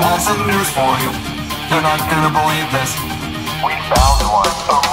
want some news for you. You're not gonna believe this. We found one.